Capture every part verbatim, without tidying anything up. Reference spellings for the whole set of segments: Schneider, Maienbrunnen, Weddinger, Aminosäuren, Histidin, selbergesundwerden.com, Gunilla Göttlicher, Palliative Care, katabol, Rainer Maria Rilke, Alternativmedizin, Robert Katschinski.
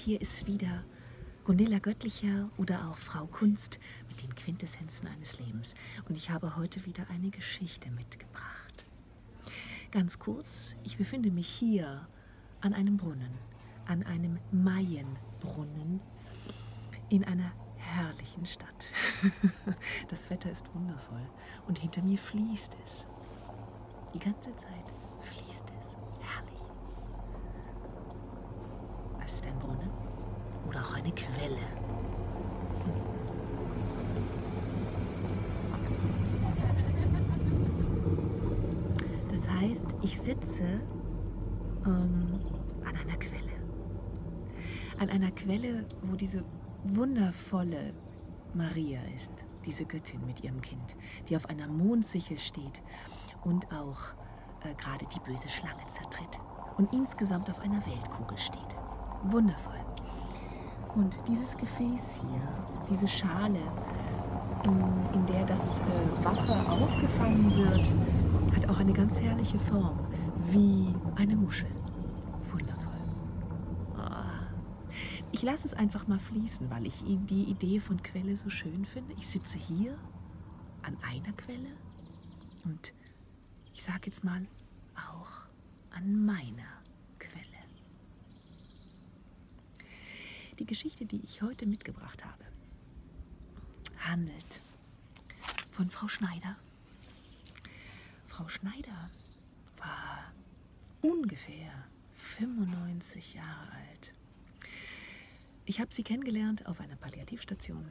hier ist wieder Gunilla Göttlicher oder auch Frau Kunst mit den Quintessenzen eines Lebens. Und ich habe heute wieder eine Geschichte mitgebracht. Ganz kurz, ich befinde mich hier an einem Brunnen, an einem Maienbrunnen in einer herrlichen Stadt. Das Wetter ist wundervoll und hinter mir fließt es. Die ganze Zeit fließt es. Herrlich. Es ist ein Brunnen oder auch eine Quelle. Das heißt, ich sitze ähm, an einer Quelle. An einer Quelle, wo diese wundervolle Maria ist, diese Göttin mit ihrem Kind, die auf einer Mondsichel steht und auch äh, gerade die böse Schlange zertritt und insgesamt auf einer Weltkugel steht. Wundervoll. Und dieses Gefäß hier, diese Schale, in, in der das äh, Wasser aufgefangen wird, hat auch eine ganz herrliche Form, wie eine Muschel. Ich lasse es einfach mal fließen, weil ich die Idee von Quelle so schön finde. Ich sitze hier an einer Quelle und ich sage jetzt mal auch an meiner Quelle. Die Geschichte, die ich heute mitgebracht habe, handelt von Frau Schneider. Frau Schneider war ungefähr fünfundneunzig Jahre alt. Ich habe sie kennengelernt auf einer Palliativstation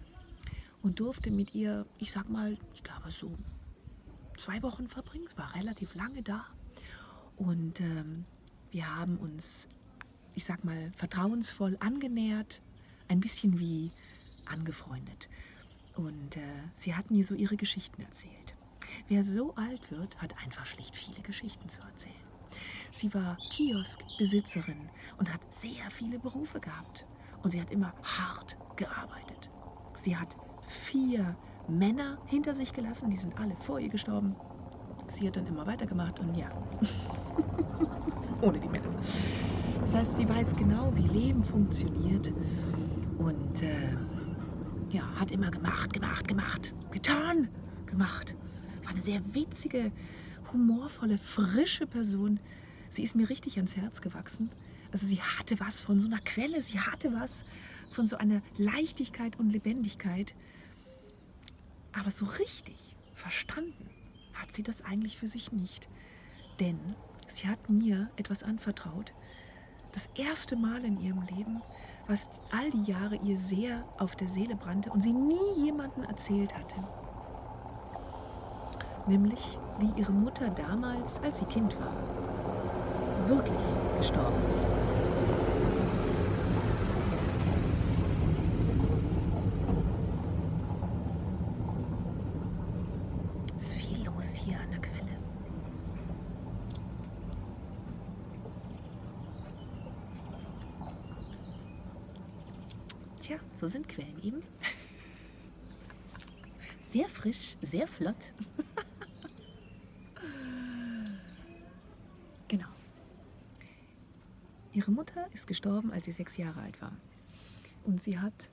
und durfte mit ihr, ich sag mal, ich glaube so zwei Wochen verbringen. Es war relativ lange da und ähm, wir haben uns, ich sag mal, vertrauensvoll angenähert, ein bisschen wie angefreundet. Und äh, sie hat mir so ihre Geschichten erzählt. Wer so alt wird, hat einfach schlicht viele Geschichten zu erzählen. Sie war Kioskbesitzerin und hat sehr viele Berufe gehabt. Und sie hat immer hart gearbeitet. Sie hat vier Männer hinter sich gelassen, die sind alle vor ihr gestorben. Sie hat dann immer weitergemacht und ja, ohne die Männer. Das heißt, sie weiß genau, wie Leben funktioniert und äh, ja, hat immer gemacht, gemacht, gemacht, getan, gemacht. War eine sehr witzige, humorvolle, frische Person. Sie ist mir richtig ans Herz gewachsen. Also sie hatte was von so einer Quelle, sie hatte was von so einer Leichtigkeit und Lebendigkeit. Aber so richtig verstanden hat sie das eigentlich für sich nicht. Denn sie hat mir etwas anvertraut, das erste Mal in ihrem Leben, was all die Jahre ihr sehr auf der Seele brannte und sie nie jemandem erzählt hatte. Nämlich wie ihre Mutter damals, als sie Kind war, wirklich gestorben ist. Es ist viel los hier an der Quelle. Tja, so sind Quellen eben. Sehr frisch, sehr flott. Genau. Ihre Mutter ist gestorben, als sie sechs Jahre alt war. Und sie hat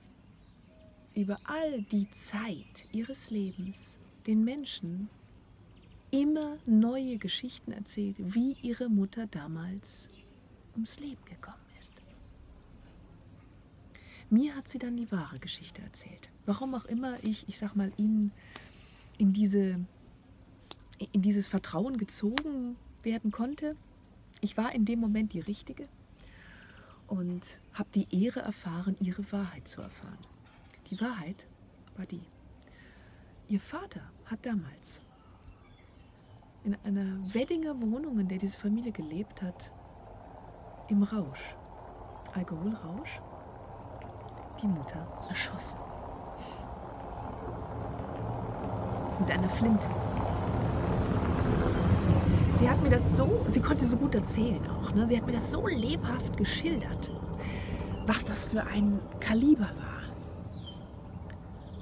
über all die Zeit ihres Lebens den Menschen immer neue Geschichten erzählt, wie ihre Mutter damals ums Leben gekommen ist. Mir hat sie dann die wahre Geschichte erzählt. Warum auch immer ich, ich sag mal, ihnen in, diese, in dieses Vertrauen gezogen werden konnte. Ich war in dem Moment die Richtige. Und habe die Ehre erfahren, ihre Wahrheit zu erfahren. Die Wahrheit war die. Ihr Vater hat damals in einer Weddinger Wohnung, in der diese Familie gelebt hat, im Rausch, Alkoholrausch, die Mutter erschossen. Mit einer Flinte. Sie hat mir das so, sie konnte so gut erzählen auch, ne? Sie hat mir das so lebhaft geschildert, was das für ein Kaliber war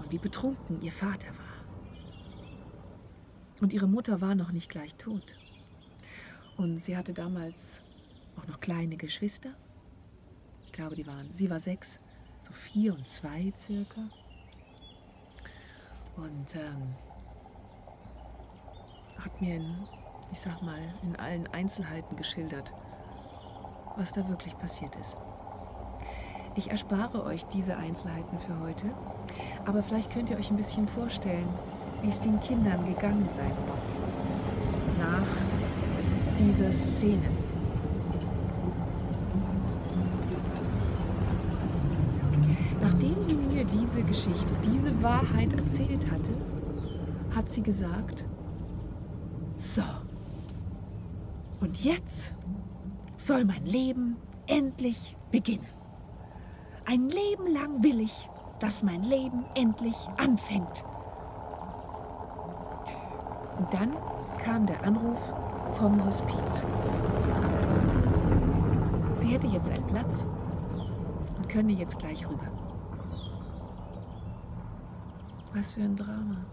und wie betrunken ihr Vater war. Und ihre Mutter war noch nicht gleich tot. Und sie hatte damals auch noch kleine Geschwister. Ich glaube, die waren, sie war sechs, so vier und zwei circa. Und ähm, hat mir, in, ich sag mal, in allen Einzelheiten geschildert, was da wirklich passiert ist. Ich erspare euch diese Einzelheiten für heute, aber vielleicht könnt ihr euch ein bisschen vorstellen, wie es den Kindern gegangen sein muss nach dieser Szene. Nachdem sie mir diese Geschichte, diese Wahrheit erzählt hatte, hat sie gesagt, so, und jetzt soll mein Leben endlich beginnen. Ein Leben lang will ich, dass mein Leben endlich anfängt. Und dann kam der Anruf vom Hospiz. Sie hätte jetzt einen Platz und könne jetzt gleich rüber. Was für ein Drama.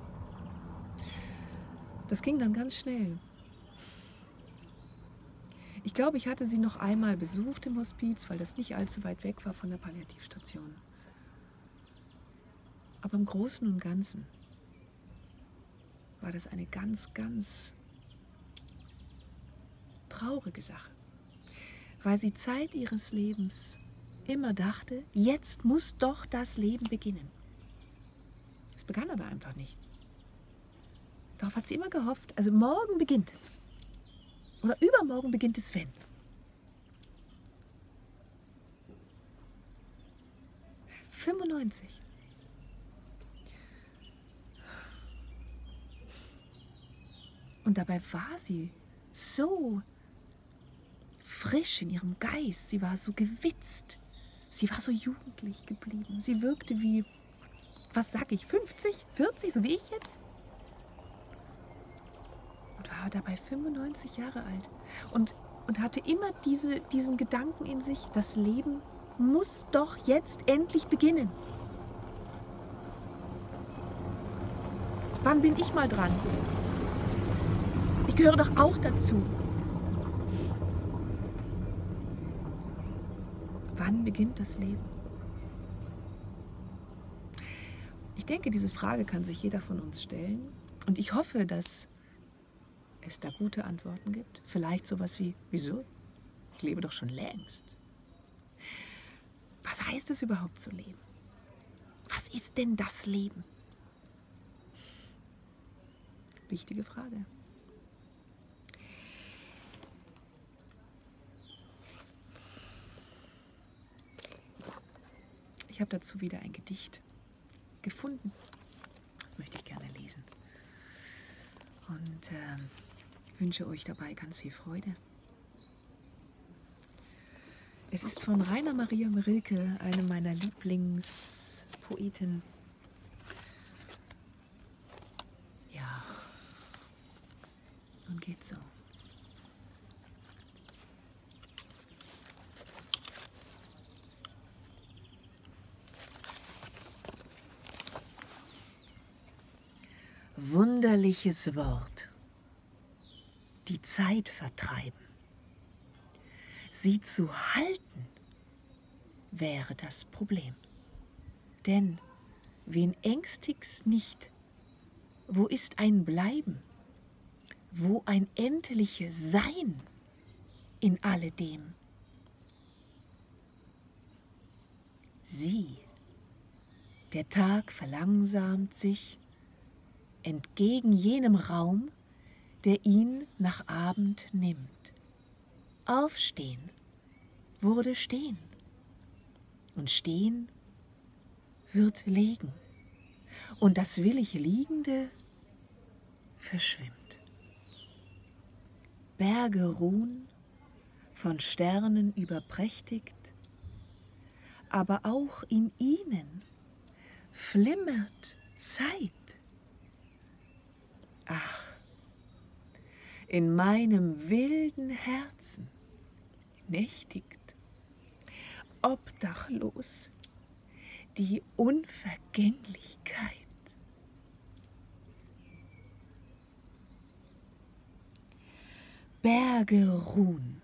Das ging dann ganz schnell. Ich glaube, ich hatte sie noch einmal besucht im Hospiz, weil das nicht allzu weit weg war von der Palliativstation. Aber im Großen und Ganzen war das eine ganz, ganz traurige Sache, weil sie Zeit ihres Lebens immer dachte, jetzt muss doch das Leben beginnen. Es begann aber einfach nicht. Darauf hat sie immer gehofft, also morgen beginnt es. Oder übermorgen beginnt es, wenn. fünfundneunzig. Und dabei war sie so frisch in ihrem Geist. Sie war so gewitzt. Sie war so jugendlich geblieben. Sie wirkte wie, was sag ich, fünfzig, vierzig, so wie ich jetzt. War dabei fünfundneunzig Jahre alt und, und hatte immer diese, diesen Gedanken in sich, das Leben muss doch jetzt endlich beginnen. Wann bin ich mal dran? Ich gehöre doch auch dazu. Wann beginnt das Leben? Ich denke, diese Frage kann sich jeder von uns stellen und ich hoffe, dass es da gute Antworten gibt. Vielleicht sowas wie, wieso? Ich lebe doch schon längst. Was heißt es überhaupt zu leben? Was ist denn das Leben? Wichtige Frage. Ich habe dazu wieder ein Gedicht gefunden. Das möchte ich gerne lesen. Und ähm, ich wünsche euch dabei ganz viel Freude. Es ist von Rainer Maria Rilke, einem meiner Lieblingspoeten. Ja, und geht so. Wunderliches Wort. Die Zeit vertreiben. Sie zu halten, wäre das Problem. Denn wen ängstigt's nicht? Wo ist ein Bleiben? Wo ein endliches Sein in alledem? Sieh, der Tag verlangsamt sich entgegen jenem Raum, der ihn nach Abend nimmt. Aufstehen wurde stehen und stehen wird legen und das willig Liegende verschwimmt. Berge ruhen, von Sternen überprächtigt, aber auch in ihnen flimmert Zeit. Ach, in meinem wilden Herzen nächtigt, obdachlos, die Unvergänglichkeit. Berge ruhen,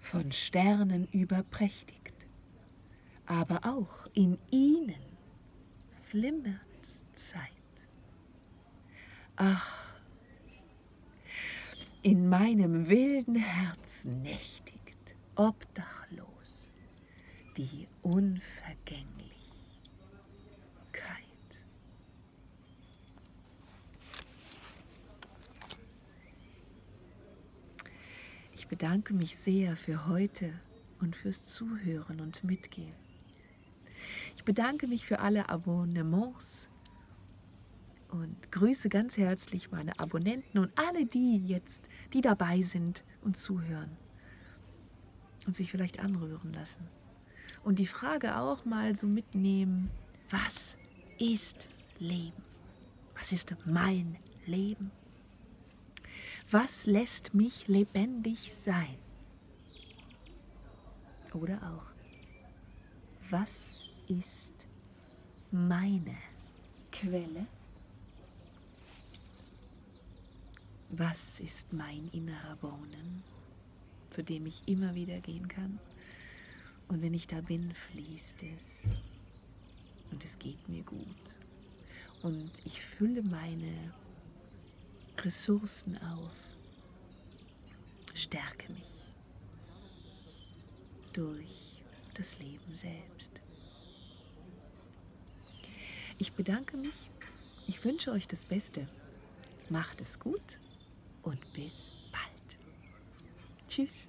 von Sternen überprächtigt, aber auch in ihnen flimmert Zeit. Ach, in meinem wilden Herzen nächtigt, obdachlos, die Unvergänglichkeit. Ich bedanke mich sehr für heute und fürs Zuhören und Mitgehen. Ich bedanke mich für alle Abonnements und grüße ganz herzlich meine Abonnenten und alle die jetzt, die dabei sind und zuhören und sich vielleicht anrühren lassen. Und die Frage auch mal so mitnehmen, was ist Leben? Was ist mein Leben? Was lässt mich lebendig sein? Oder auch, was ist meine Quelle? Was ist mein innerer Brunnen, zu dem ich immer wieder gehen kann? Und wenn ich da bin, fließt es. Und es geht mir gut. Und ich fülle meine Ressourcen auf. Stärke mich durch das Leben selbst. Ich bedanke mich. Ich wünsche euch das Beste. Macht es gut. Und bis bald. Tschüss.